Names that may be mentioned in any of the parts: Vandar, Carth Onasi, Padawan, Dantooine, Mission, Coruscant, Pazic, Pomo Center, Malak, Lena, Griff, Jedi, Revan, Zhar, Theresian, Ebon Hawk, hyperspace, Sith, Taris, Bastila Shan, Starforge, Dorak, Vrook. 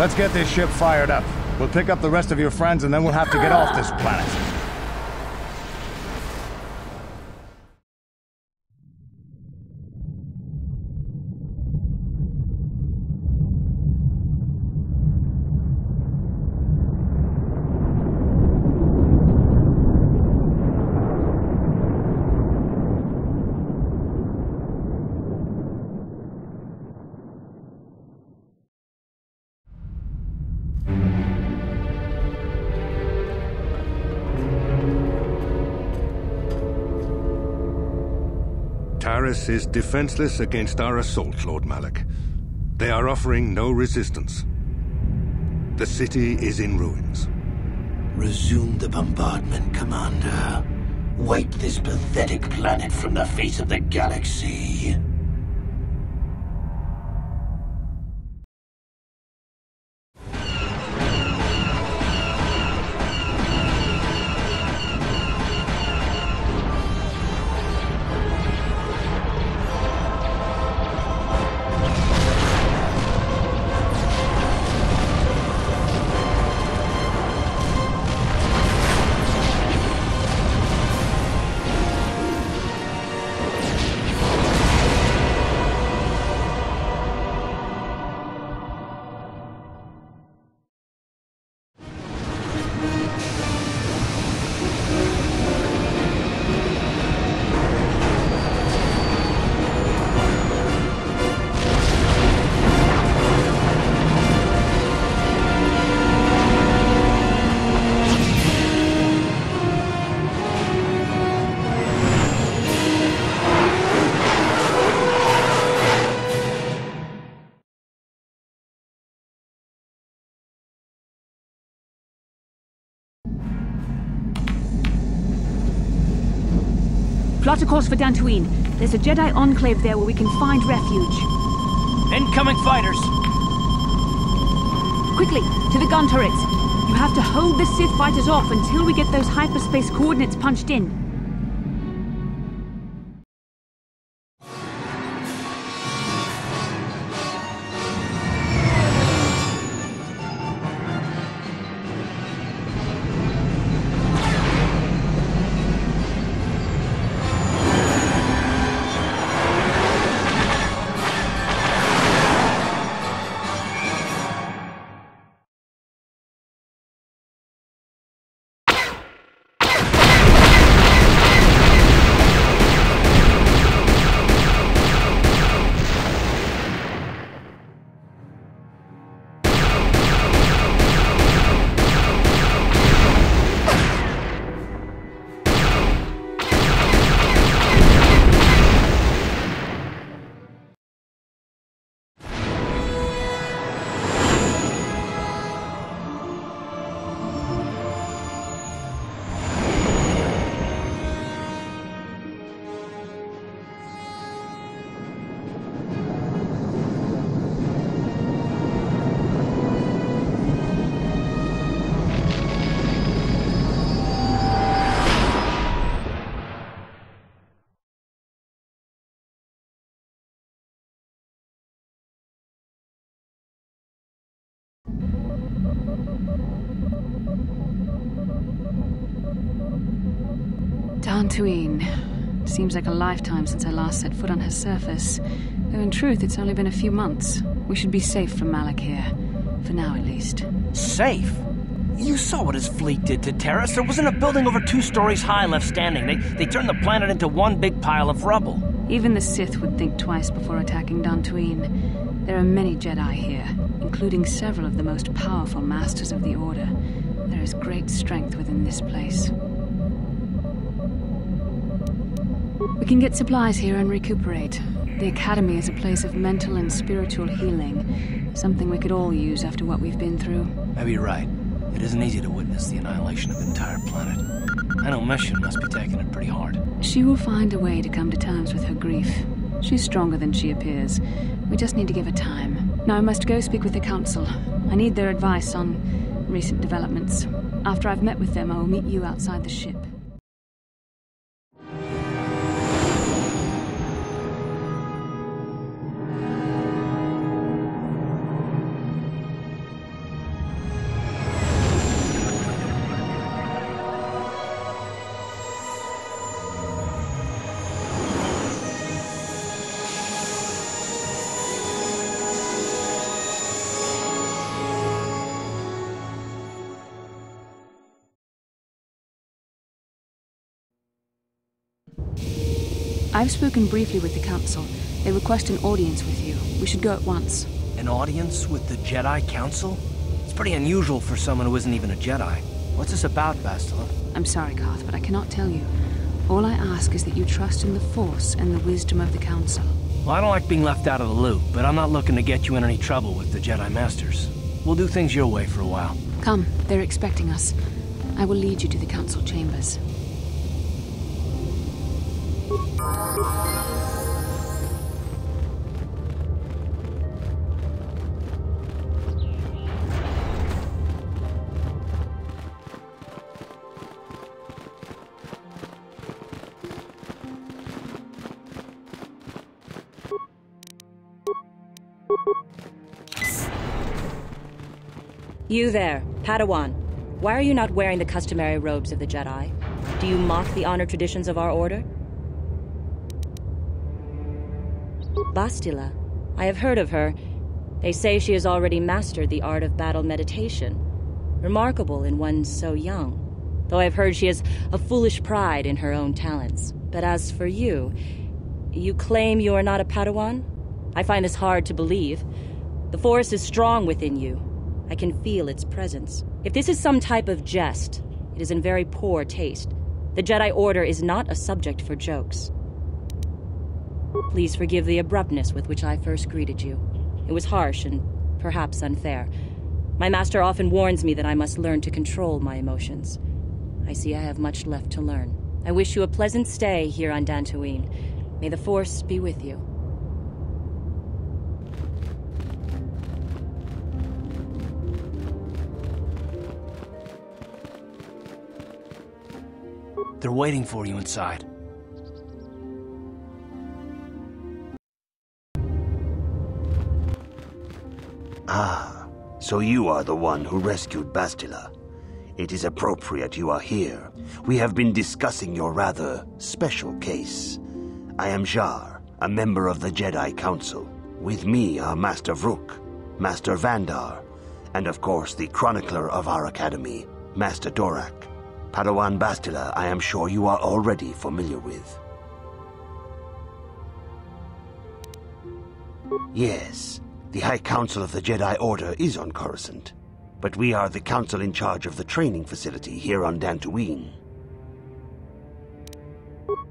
Let's get this ship fired up. We'll pick up the rest of your friends and then we'll have to get off this planet. Taris is defenseless against our assault, Lord Malak. They are offering no resistance. The city is in ruins. Resume the bombardment, Commander. Wipe this pathetic planet from the face of the galaxy. Plot a course for Dantooine. There's a Jedi enclave there where we can find refuge. Incoming fighters! Quickly, to the gun turrets. You have to hold the Sith fighters off until we get those hyperspace coordinates punched in. Dantooine. Seems like a lifetime since I last set foot on her surface. Though in truth, it's only been a few months. We should be safe from Malak here. For now, at least. Safe? You saw what his fleet did to Taris. There wasn't a building over 2 stories high left standing. They turned the planet into one big pile of rubble. Even the Sith would think twice before attacking Dantooine. There are many Jedi here, including several of the most powerful masters of the Order. There is great strength within this place. We can get supplies here and recuperate. The Academy is a place of mental and spiritual healing, something we could all use after what we've been through. Maybe you're right. It isn't easy to witness the annihilation of an entire planet. I know Mission must be taking it pretty hard. She will find a way to come to terms with her grief. She's stronger than she appears. We just need to give her time. Now I must go speak with the Council. I need their advice on recent developments. After I've met with them, I will meet you outside the ship. I've spoken briefly with the Council. They request an audience with you. We should go at once. An audience with the Jedi Council? It's pretty unusual for someone who isn't even a Jedi. What's this about, Bastila? I'm sorry, Carth, but I cannot tell you. All I ask is that you trust in the Force and the wisdom of the Council. Well, I don't like being left out of the loop, but I'm not looking to get you in any trouble with the Jedi Masters. We'll do things your way for a while. Come, they're expecting us. I will lead you to the Council chambers. You there, Padawan. Why are you not wearing the customary robes of the Jedi? Do you mock the honored traditions of our order? Bastila. I have heard of her. They say she has already mastered the art of battle meditation. Remarkable in one so young. Though I've heard she has a foolish pride in her own talents. But as for you, you claim you are not a Padawan? I find this hard to believe. The Force is strong within you. I can feel its presence. If this is some type of jest, it is in very poor taste. The Jedi Order is not a subject for jokes. Please forgive the abruptness with which I first greeted you. It was harsh and perhaps unfair. My master often warns me that I must learn to control my emotions. I see I have much left to learn. I wish you a pleasant stay here on Dantooine. May the Force be with you. They're waiting for you inside. Ah, so you are the one who rescued Bastila. It is appropriate you are here. We have been discussing your rather special case. I am Zhar, a member of the Jedi Council. With me are Master Vrook, Master Vandar, and of course the chronicler of our academy, Master Dorak. Padawan Bastila, I am sure you are already familiar with. Yes, the High Council of the Jedi Order is on Coruscant, but we are the council in charge of the training facility here on Dantooine.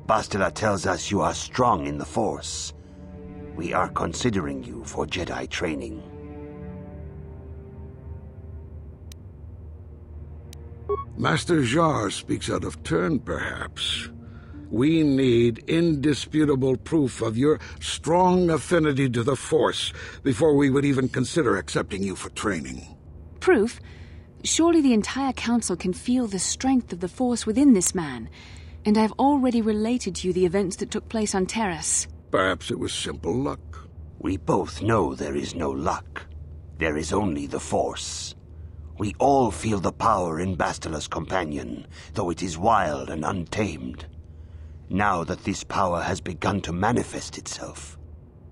Bastila tells us you are strong in the Force. We are considering you for Jedi training. Master Zhar speaks out of turn, perhaps. We need indisputable proof of your strong affinity to the Force before we would even consider accepting you for training. Proof? Surely the entire Council can feel the strength of the Force within this man. And I've already related to you the events that took place on Taris. Perhaps it was simple luck. We both know there is no luck. There is only the Force. We all feel the power in Bastila's companion, though it is wild and untamed. Now that this power has begun to manifest itself,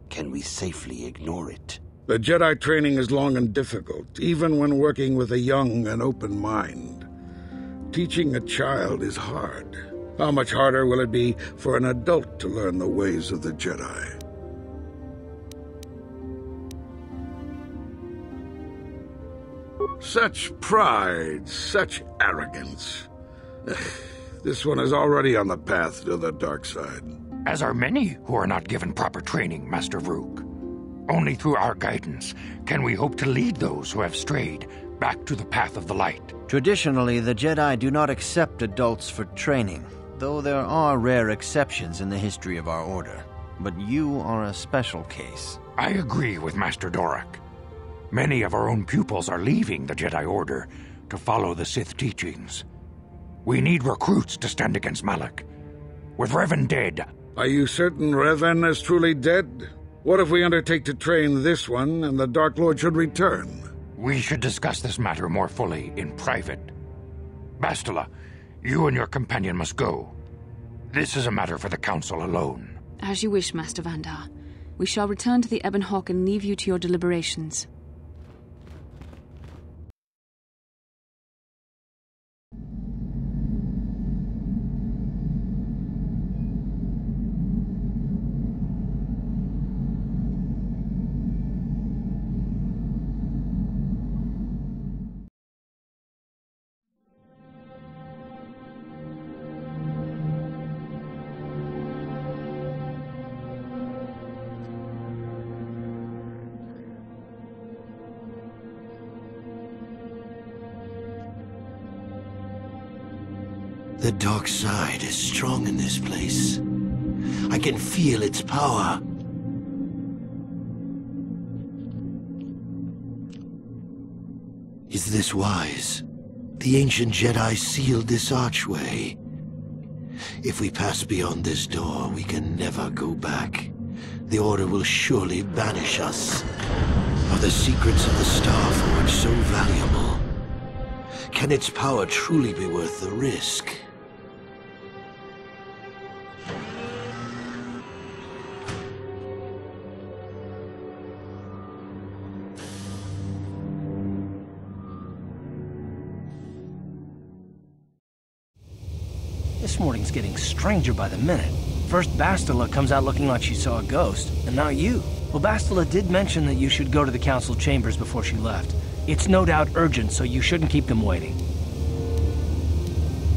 can we safely ignore it? The Jedi training is long and difficult, even when working with a young and open mind. Teaching a child is hard. How much harder will it be for an adult to learn the ways of the Jedi? Such pride, such arrogance. This one is already on the path to the dark side. As are many who are not given proper training, Master Vrook. Only through our guidance can we hope to lead those who have strayed back to the path of the light. Traditionally, the Jedi do not accept adults for training, though there are rare exceptions in the history of our order. But you are a special case. I agree with Master Dorak. Many of our own pupils are leaving the Jedi Order to follow the Sith teachings. We need recruits to stand against Malak. With Revan dead... Are you certain Revan is truly dead? What if we undertake to train this one and the Dark Lord should return? We should discuss this matter more fully in private. Bastila, you and your companion must go. This is a matter for the Council alone. As you wish, Master Vandar. We shall return to the Ebon Hawk and leave you to your deliberations. The dark side is strong in this place. I can feel its power. Is this wise? The ancient Jedi sealed this archway. If we pass beyond this door, we can never go back. The Order will surely banish us. Are the secrets of the Starforge so valuable? Can its power truly be worth the risk? This morning's getting stranger by the minute. First Bastila comes out looking like she saw a ghost, and now you. Well, Bastila did mention that you should go to the council chambers before she left. It's no doubt urgent, so you shouldn't keep them waiting.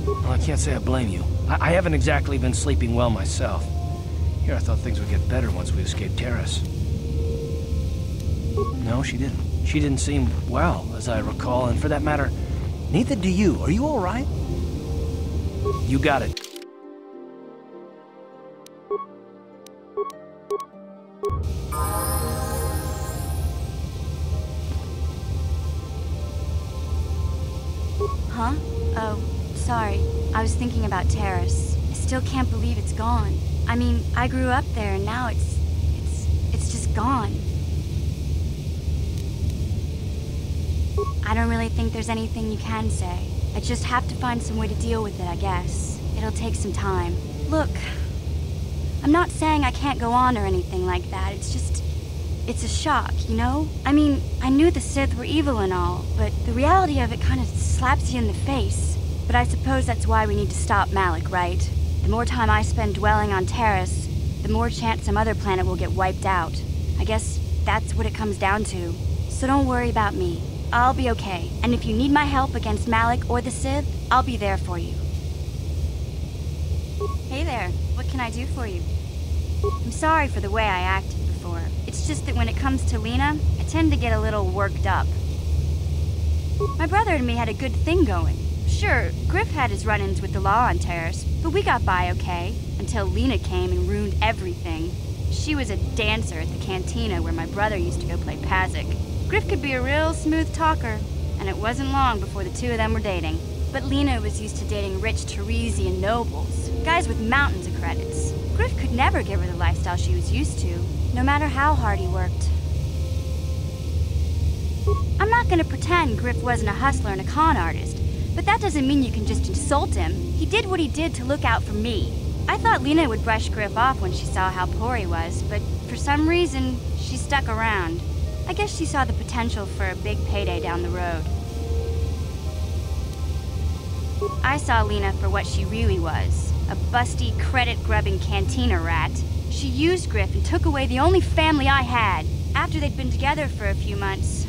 Well, I can't say I blame you. I haven't exactly been sleeping well myself. Here, I thought things would get better once we escaped Taris. No, she didn't. She didn't seem well, as I recall, and for that matter, neither do you. Are you all right? You got it. Huh? Oh, sorry. I was thinking about Taris. I still can't believe it's gone. I mean, I grew up there and now it's just gone. I don't really think there's anything you can say. I just have to find some way to deal with it, I guess. It'll take some time. Look, I'm not saying I can't go on or anything like that. It's just, it's a shock, you know? I mean, I knew the Sith were evil and all, but the reality of it kind of slaps you in the face. But I suppose that's why we need to stop Malak, right? The more time I spend dwelling on Taris, the more chance some other planet will get wiped out. I guess that's what it comes down to. So don't worry about me. I'll be okay. And if you need my help against Malak or the Sith, I'll be there for you. Hey there, what can I do for you? I'm sorry for the way I acted before. It's just that when it comes to Lena, I tend to get a little worked up. My brother and me had a good thing going. Sure, Griff had his run-ins with the law on Taris, but we got by okay, until Lena came and ruined everything. She was a dancer at the cantina where my brother used to go play Pazic. Griff could be a real smooth talker, and it wasn't long before the two of them were dating. But Lena was used to dating rich Theresian nobles, guys with mountains of credits. Griff could never give her the lifestyle she was used to, no matter how hard he worked. I'm not gonna pretend Griff wasn't a hustler and a con artist, but that doesn't mean you can just insult him. He did what he did to look out for me. I thought Lena would brush Griff off when she saw how poor he was, but for some reason, she stuck around. I guess she saw the potential for a big payday down the road. I saw Lena for what she really was, a busty, credit-grubbing cantina rat. She used Griff and took away the only family I had. After they'd been together for a few months,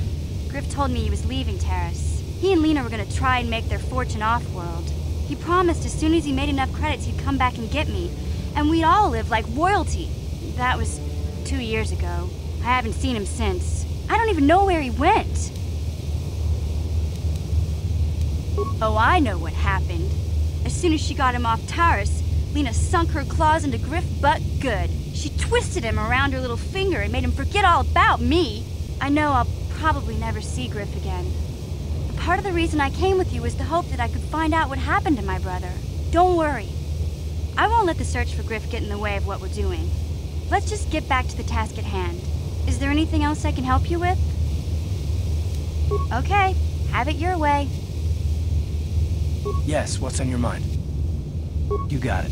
Griff told me he was leaving Taris. He and Lena were gonna try and make their fortune off-world. He promised as soon as he made enough credits he'd come back and get me, and we'd all live like royalty. That was 2 years ago. I haven't seen him since. I don't even know where he went. Oh, I know what happened. As soon as she got him off Taris, Lena sunk her claws into Griff's butt good. She twisted him around her little finger and made him forget all about me. I know I'll probably never see Griff again. But part of the reason I came with you was the hope that I could find out what happened to my brother. Don't worry. I won't let the search for Griff get in the way of what we're doing. Let's just get back to the task at hand. Is there anything else I can help you with? Okay, have it your way. Yes, what's on your mind? You got it.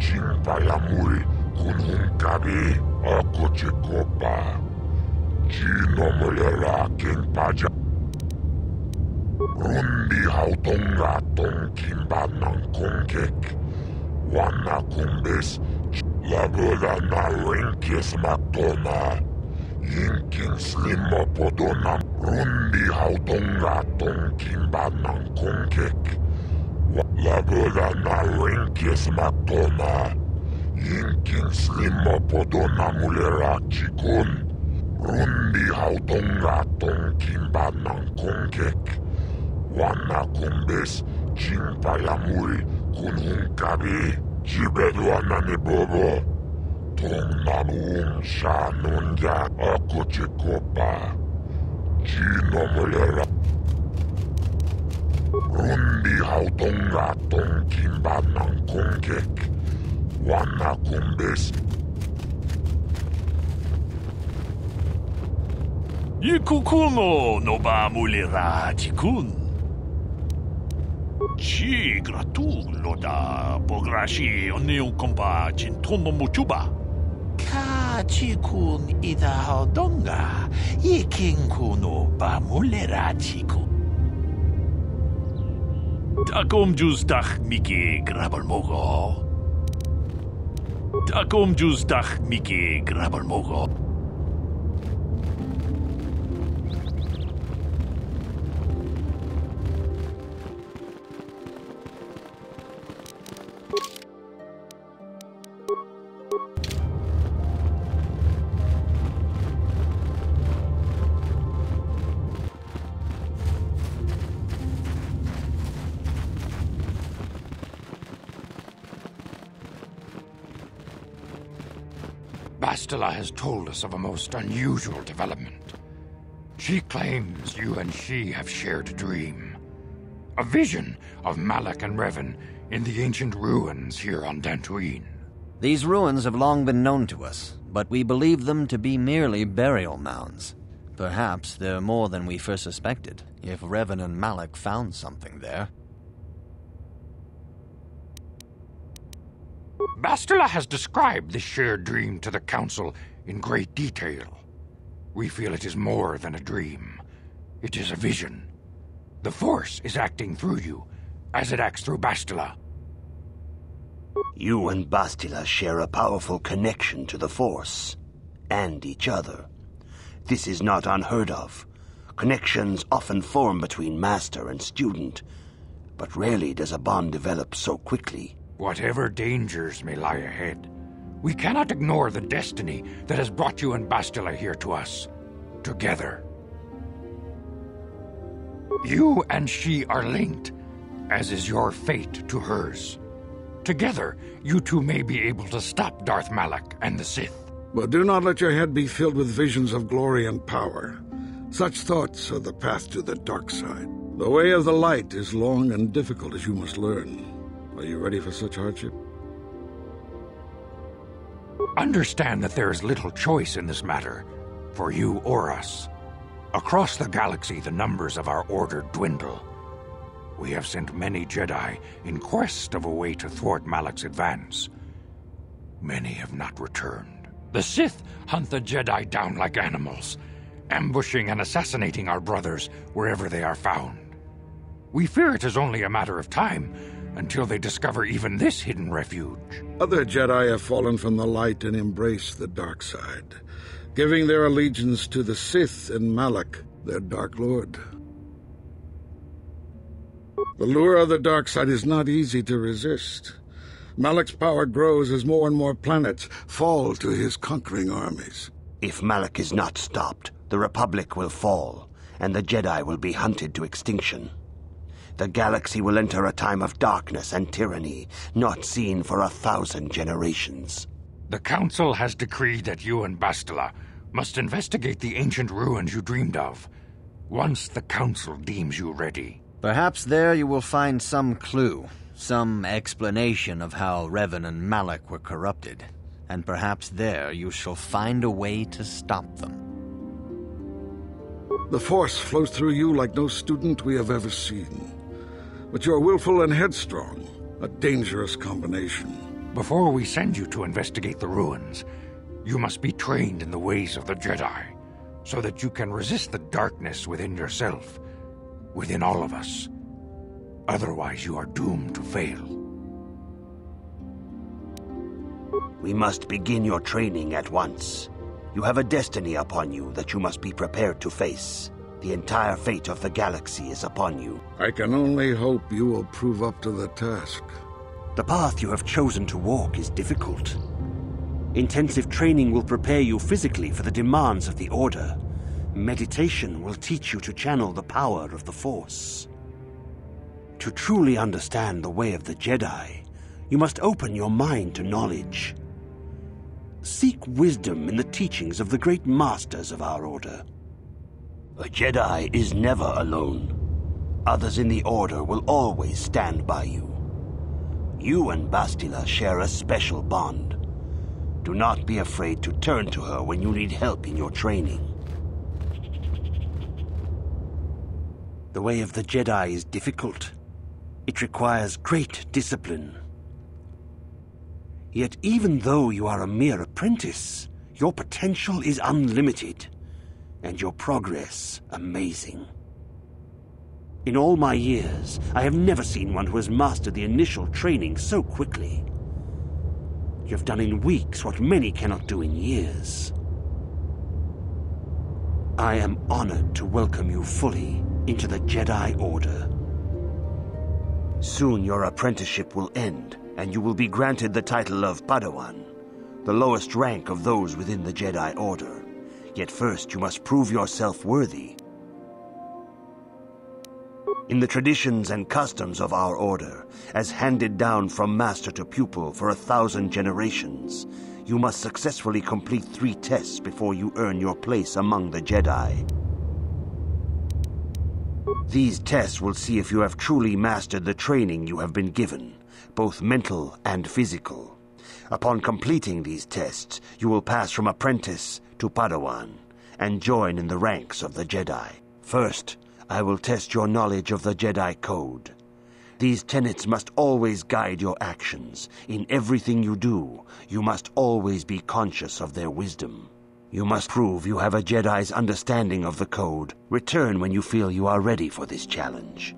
Jinbayamuri Kunhunkabi Okochikopa Jinomolera Kingpaja Rundi Hautonga Tonkimba Nankonkek Wanakumbes Labola Narenkes Matona Yinkin Slimo Podonam Rundi Hautonga Tonkimba Nankonkek Labola Narenkes Matona Yinkin Slimo Podona Mulera Chikun Rundi Hautonga Tonkimba Nankonkek Wanakumbes Chimpayamuri Kunhunkabi Chibedwanani Bobo Tom Namun Shanunja Akochikopa Chinomolera Rundi Hautonga Tonkimba Nankonkek Wanakumbes Yikukumo Noba Mulera Chikun Ci gratulo da pograshi onniun comba cintombo muchuba. Ka chikun ida hodonga, yikinkuno ba mulera chiku. Takom justach miki grabalmogo. Takom justach miki grabalmogo. Bastila has told us of a most unusual development. She claims you and she have shared a dream. A vision of Malak and Revan in the ancient ruins here on Dantooine. These ruins have long been known to us, but we believe them to be merely burial mounds. Perhaps they're more than we first suspected, if Revan and Malak found something there. Bastila has described this shared dream to the Council in great detail. We feel it is more than a dream. It is a vision. The Force is acting through you, as it acts through Bastila. You and Bastila share a powerful connection to the Force, and each other. This is not unheard of. Connections often form between master and student, but rarely does a bond develop so quickly. Whatever dangers may lie ahead, we cannot ignore the destiny that has brought you and Bastila here to us, together. You and she are linked, as is your fate to hers. Together, you two may be able to stop Darth Malak and the Sith. But do not let your head be filled with visions of glory and power. Such thoughts are the path to the dark side. The way of the light is long and difficult, as you must learn. Are you ready for such hardship? Understand that there is little choice in this matter, for you or us. Across the galaxy, the numbers of our order dwindle. We have sent many Jedi in quest of a way to thwart Malak's advance. Many have not returned. The Sith hunt the Jedi down like animals, ambushing and assassinating our brothers wherever they are found. We fear it is only a matter of time until they discover even this hidden refuge. Other Jedi have fallen from the light and embraced the dark side, giving their allegiance to the Sith and Malak, their Dark Lord. The lure of the dark side is not easy to resist. Malak's power grows as more and more planets fall to his conquering armies. If Malak is not stopped, the Republic will fall, and the Jedi will be hunted to extinction. The galaxy will enter a time of darkness and tyranny, not seen for 1,000 generations. The Council has decreed that you and Bastila must investigate the ancient ruins you dreamed of, once the Council deems you ready. Perhaps there you will find some clue, some explanation of how Revan and Malak were corrupted, and perhaps there you shall find a way to stop them. The Force flows through you like no student we have ever seen. But you're willful and headstrong, a dangerous combination. Before we send you to investigate the ruins, you must be trained in the ways of the Jedi, so that you can resist the darkness within yourself, within all of us. Otherwise, you are doomed to fail. We must begin your training at once. You have a destiny upon you that you must be prepared to face. The entire fate of the galaxy is upon you. I can only hope you will prove up to the task. The path you have chosen to walk is difficult. Intensive training will prepare you physically for the demands of the Order. Meditation will teach you to channel the power of the Force. To truly understand the way of the Jedi, you must open your mind to knowledge. Seek wisdom in the teachings of the great masters of our Order. A Jedi is never alone. Others in the Order will always stand by you. You and Bastila share a special bond. Do not be afraid to turn to her when you need help in your training. The way of the Jedi is difficult. It requires great discipline. Yet even though you are a mere apprentice, your potential is unlimited, and your progress amazing. In all my years, I have never seen one who has mastered the initial training so quickly. You have done in weeks what many cannot do in years. I am honored to welcome you fully into the Jedi Order. Soon your apprenticeship will end, and you will be granted the title of Padawan, the lowest rank of those within the Jedi Order. Yet first, you must prove yourself worthy. In the traditions and customs of our Order, as handed down from master to pupil for 1,000 generations, you must successfully complete 3 tests before you earn your place among the Jedi. These tests will see if you have truly mastered the training you have been given, both mental and physical. Upon completing these tests, you will pass from apprentice to Padawan and join in the ranks of the Jedi. First, I will test your knowledge of the Jedi Code. These tenets must always guide your actions. In everything you do, you must always be conscious of their wisdom. You must prove you have a Jedi's understanding of the Code. Return when you feel you are ready for this challenge.